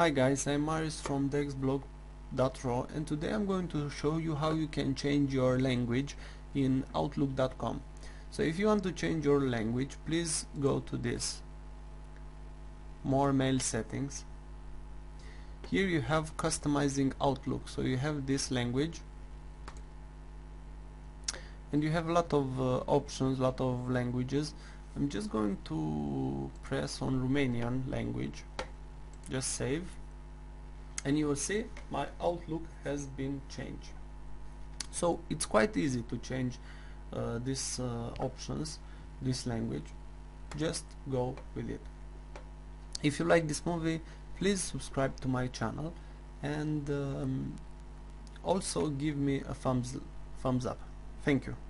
Hi guys, I'm Marius from Dexblog.ro, and today I'm going to show you how you can change your language in Outlook.com. So if you want to change your language, please go to this More Mail Settings. Here you have Customizing Outlook, so you have this language and you have a lot of options, a lot of languages. I'm just going to press on Romanian language. Just save, and you will see my Outlook has been changed. So it's quite easy to change these options, this language. Just go with it. If you like this movie, please subscribe to my channel, and also give me a thumbs up. Thank you.